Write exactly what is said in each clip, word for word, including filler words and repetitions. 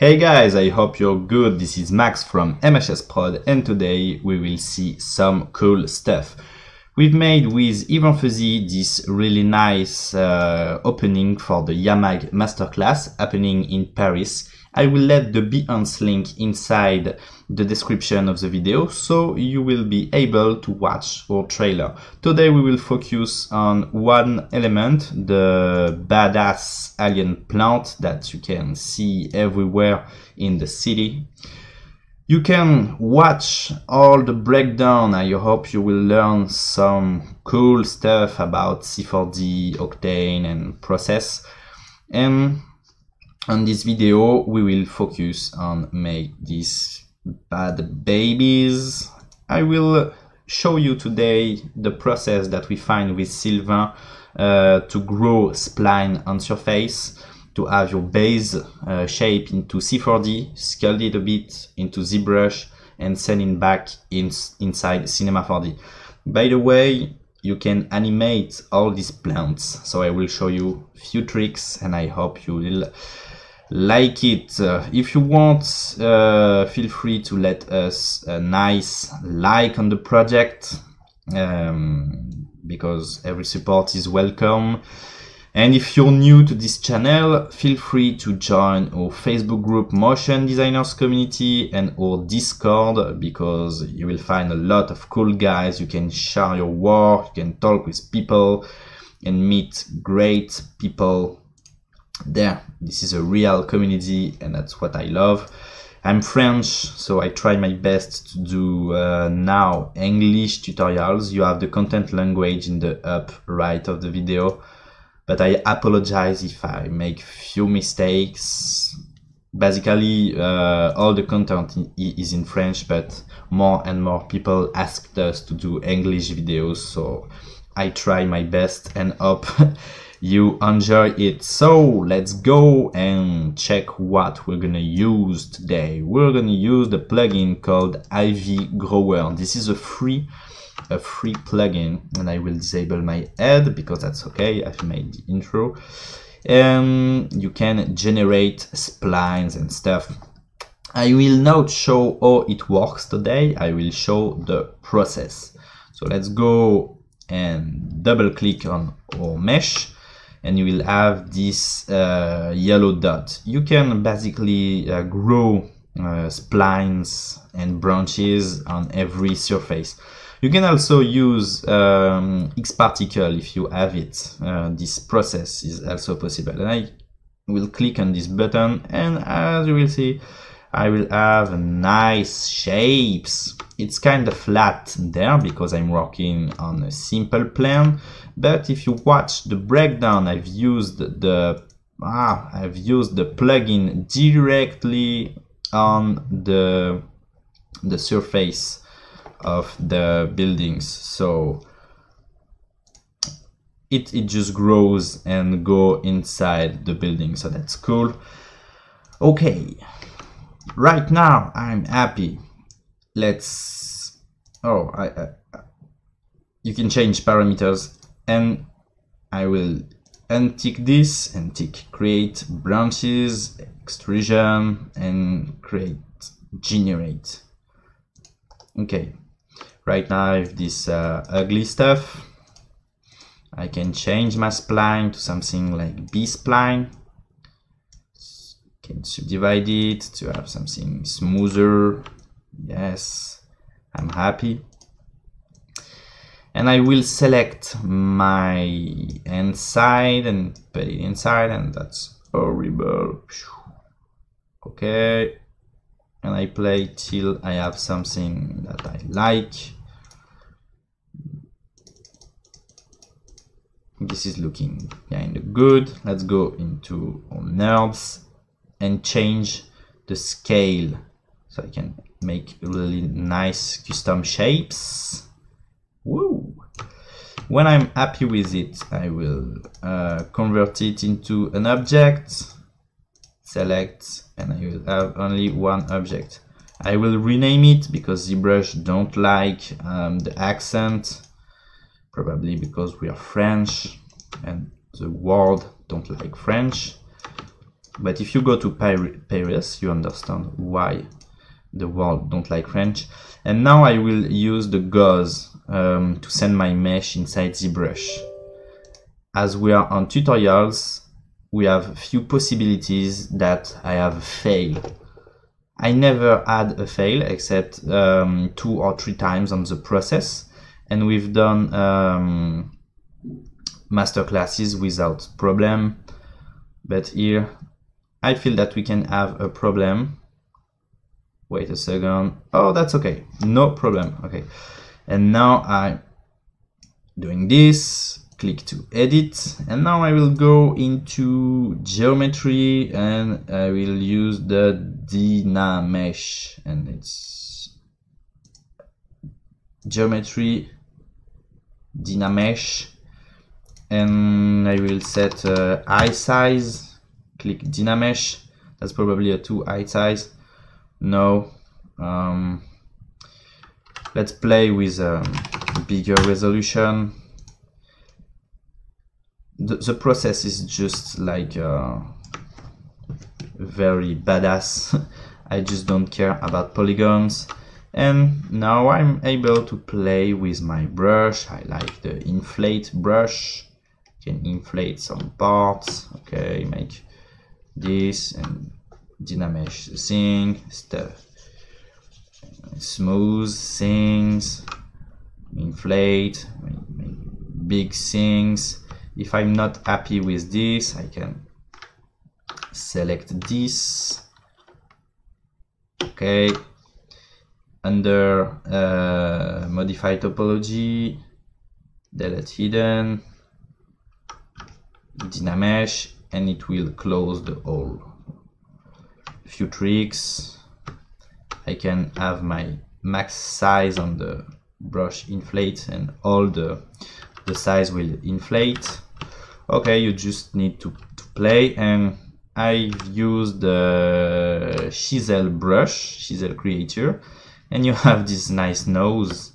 Hey guys, I hope you're good. This is Max from M H S Pod, and today we will see some cool stuff. We've made with Yvon Fuzzy this really nice uh, opening for the Yamag Masterclass happening in Paris. I will let the Behance link inside the description of the video, so you will be able to watch our trailer. Today we will focus on one element, the badass alien plant that you can see everywhere in the city. You can watch all the breakdown. I hope you will learn some cool stuff about C four D, Octane and Process. And on this video, we will focus on make these bad babies. I will show you today the process that we find with Sylvain uh, to grow spline on surface, to have your base uh, shape into C four D, scale it a bit into ZBrush, and send it back in, inside Cinema four D. By the way, you can animate all these plants, so I will show you a few tricks, and I hope you will like it. Uh, if you want, uh, feel free to let us a nice like on the project, um, because every support is welcome. And if you're new to this channel, feel free to join our Facebook group Motion Designers Community and our Discord, because you will find a lot of cool guys. You can share your work, you can talk with people and meet great people there. This is a real community, and that's what I love. I'm French, so I try my best to do uh, now English tutorials. You have the content language in the up right of the video, but I apologize if I make few mistakes. Basically, uh, all the content is in French, but more and more people asked us to do English videos, so I try my best and hope you enjoy it. So let's go and check what we're gonna use today. We're gonna use the plugin called Ivy Grower. This is a free a free plugin, and I will disable my head because that's okay, I've made the intro. Um, you can generate splines and stuff. I will not show how it works today, I will show the process. So let's go and double click on our mesh, and you will have this uh, yellow dot. You can basically uh, grow uh, splines and branches on every surface. You can also use um, X particle if you have it. Uh, this process is also possible. And I will click on this button, and as you will see, I will have nice shapes. It's kind of flat there because I'm working on a simple plan. But if you watch the breakdown, I've used the ah, I've used the plugin directly on the the surface of the buildings, so it, it just grows and go inside the building, so that's cool. Okay, right now I'm happy. Let's oh I, I you can change parameters, and I will untick this and tick create branches, extrusion, and create generate. Okay, right now I have this uh, ugly stuff. I can change my spline to something like B spline. Can subdivide it to have something smoother. Yes, I'm happy. And I will select my inside and put it inside, and that's horrible. Okay. And I play till I have something that I like. This is looking kind of good. Let's go into nerves and change the scale, so I can make really nice custom shapes. Woo! When I'm happy with it, I will uh, convert it into an object. Select, and I will have only one object. I will rename it because ZBrush don't like um, the accent, probably because we are French and the world don't like French. But if you go to Paris, you understand why the world don't like French. And now I will use the gauze um, to send my mesh inside ZBrush. As we are on tutorials, we have few possibilities that I have failed. I never had a fail except um, two or three times on the process, and we've done um, masterclasses without problem. But here I feel that we can have a problem. Wait a second. Oh, that's okay. No problem. Okay. And now I'm doing this. Click to edit. And now I will go into geometry and I will use the DynaMesh. And it's geometry, DynaMesh. And I will set uh, eye size. Click DynaMesh. That's probably a two eye size. No. Um, let's play with a bigger resolution. The, the process is just like uh, very badass. I just don't care about polygons. And now I'm able to play with my brush. I like the inflate brush. You can inflate some parts. Okay, make this and DynaMesh thing, stuff, smooth things, inflate, make big things. If I'm not happy with this, I can select this. Okay, under uh, modify topology, delete hidden, DynaMesh, and it will close the hole. Few tricks. I can have my max size on the brush inflate and all the the size will inflate. Okay, you just need to, to play. And I've used the chisel brush, chisel creator, and you have this nice nose,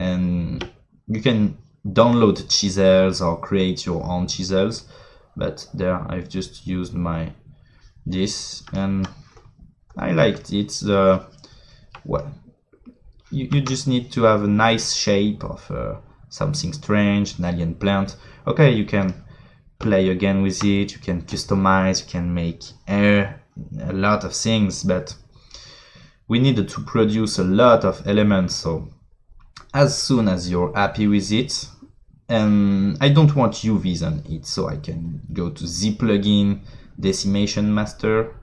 and you can download chisels or create your own chisels, but there I've just used my this and I liked it. The well, you, you just need to have a nice shape of uh, something strange, an alien plant. Okay, you can play again with it, you can customize, you can make air, a lot of things, but we needed to produce a lot of elements. So as soon as you're happy with it, and I don't want U Vs on it, so I can go to Z plugin, Decimation master,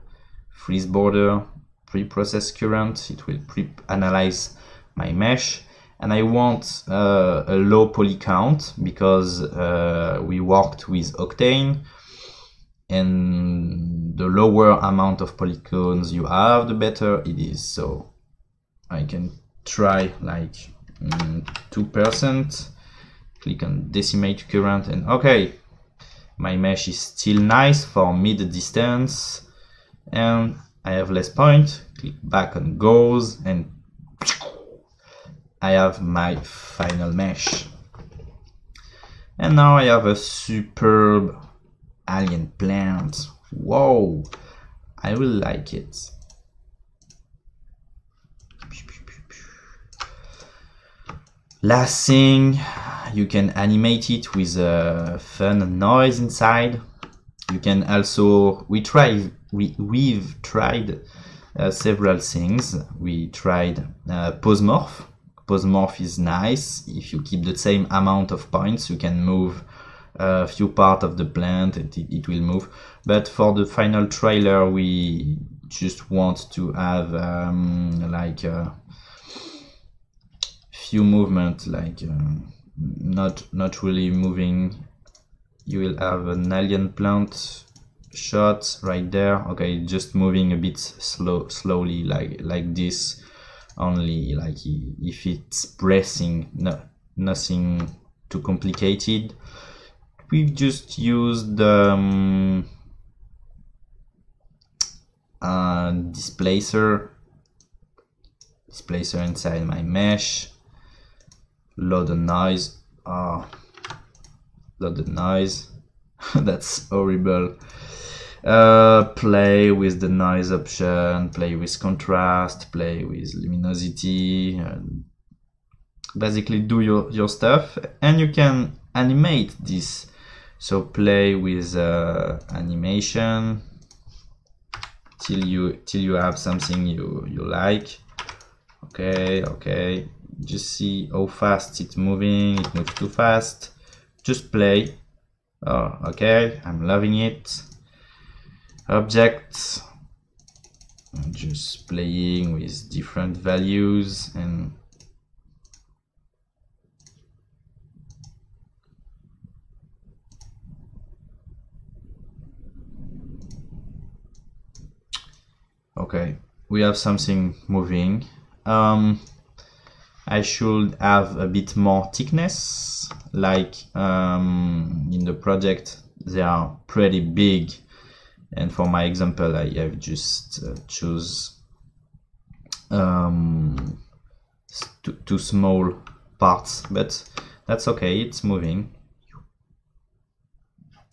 freeze border, pre-process current. It will pre-analyze my mesh, and I want uh, a low poly count because uh, we worked with Octane, and the lower amount of polygons you have, the better it is. So I can try like mm, two percent, click on decimate current, and okay, my mesh is still nice for mid distance, and I have less point. Click back on goes, and I have my final mesh. And now I have a superb alien plant. Whoa, I will like it. Last thing, you can animate it with a fun noise inside. You can also, we try, we, we've tried uh, several things. We tried uh, posemorph. Posemorph is nice. If you keep the same amount of points, you can move a few parts of the plant and it, it will move. But for the final trailer, we just want to have um, like a few movements, like um, not not really moving. You will have an alien plant shot right there. Okay, just moving a bit slow slowly like like this only, like if it's pressing, no, nothing too complicated. We've just used the um, uh, displacer displacer inside my mesh, load the noise. Oh, load the noise. That's horrible. uh, play with the noise option, play with contrast, play with luminosity, and basically do your, your stuff. And you can animate this, so play with uh, animation till you till you have something you you like. Okay, okay, just see how fast it's moving. It moves too fast, just play. Oh, okay, I'm loving it. Objects, I'm just playing with different values, and okay, we have something moving. um I should have a bit more thickness, like um in the project they are pretty big, and for my example I have just uh, choose um too, too small parts, but that's okay, it's moving.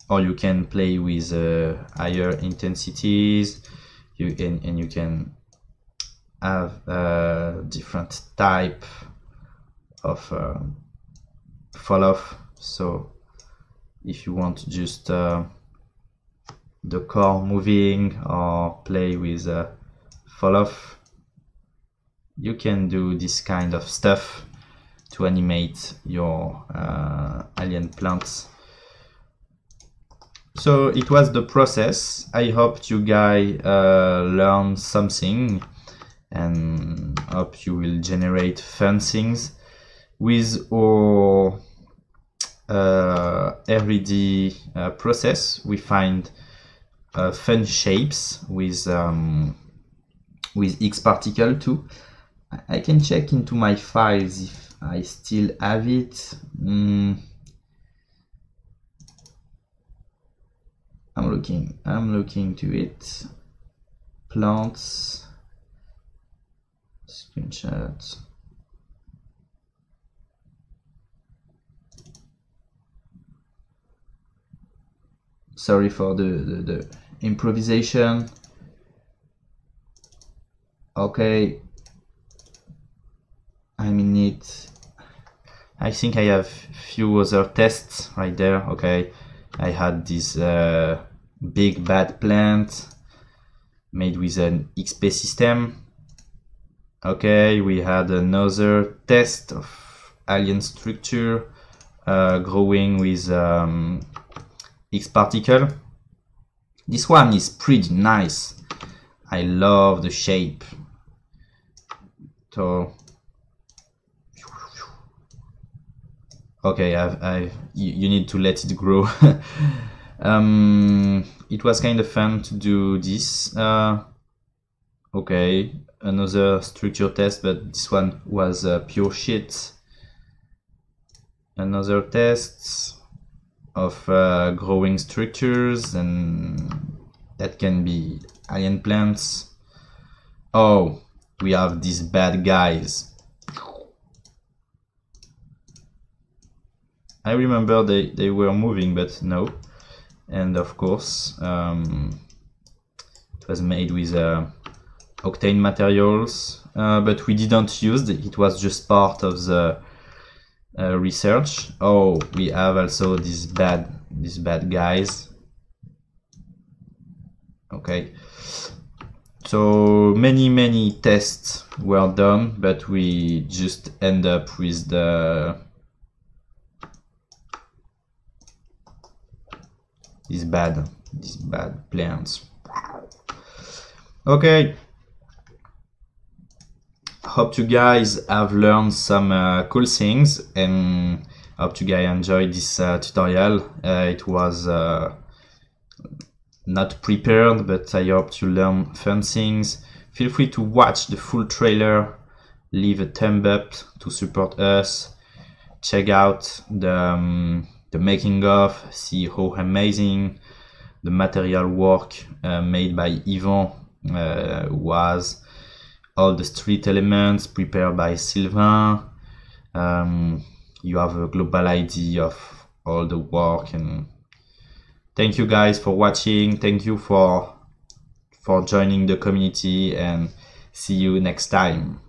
Or you can play with uh, higher intensities. You can, and you can have a different type of uh, fall off. So if you want just uh, the core moving or play with a fall off, you can do this kind of stuff to animate your uh, alien plants. So it was the process. I hope you guys uh, learned something, and hope you will generate fun things with our uh, everyday uh, process. We find uh, fun shapes with um, with X particle too. I can check into my files if I still have it. Mm. I'm looking, I'm looking to it. Plants, screenshots. Sorry for the, the, the improvisation. Okay, I'm in it. I think I have few other tests right there. Okay, I had this uh, big bad plant made with an X P system. Okay, we had another test of alien structure uh, growing with um, X particle. This one is pretty nice. I love the shape. So okay, I've, I've, you, you need to let it grow. Um, it was kind of fun to do this. Uh, okay, another structure test, but this one was uh, pure shit. Another test of uh, growing structures, and that can be alien plants. Oh, we have these bad guys. I remember they, they were moving, but no. And of course, um, it was made with uh, Octane materials, uh, but we didn't use it. It was just part of the uh, research. Oh, we have also these bad, these bad guys. Okay. So many, many tests were done, but we just end up with the These bad, these bad plants. Okay. Hope you guys have learned some uh, cool things, and hope you guys enjoyed this uh, tutorial. Uh, it was uh, not prepared, but I hope you learn fun things. Feel free to watch the full trailer. Leave a thumb up to support us. Check out the Um, the making of, see how amazing the material work uh, made by Yvon uh, was, all the street elements prepared by Sylvain. Um, you have a global idea of all the work, and Thank you guys for watching. Thank you for for joining the community, and see you next time.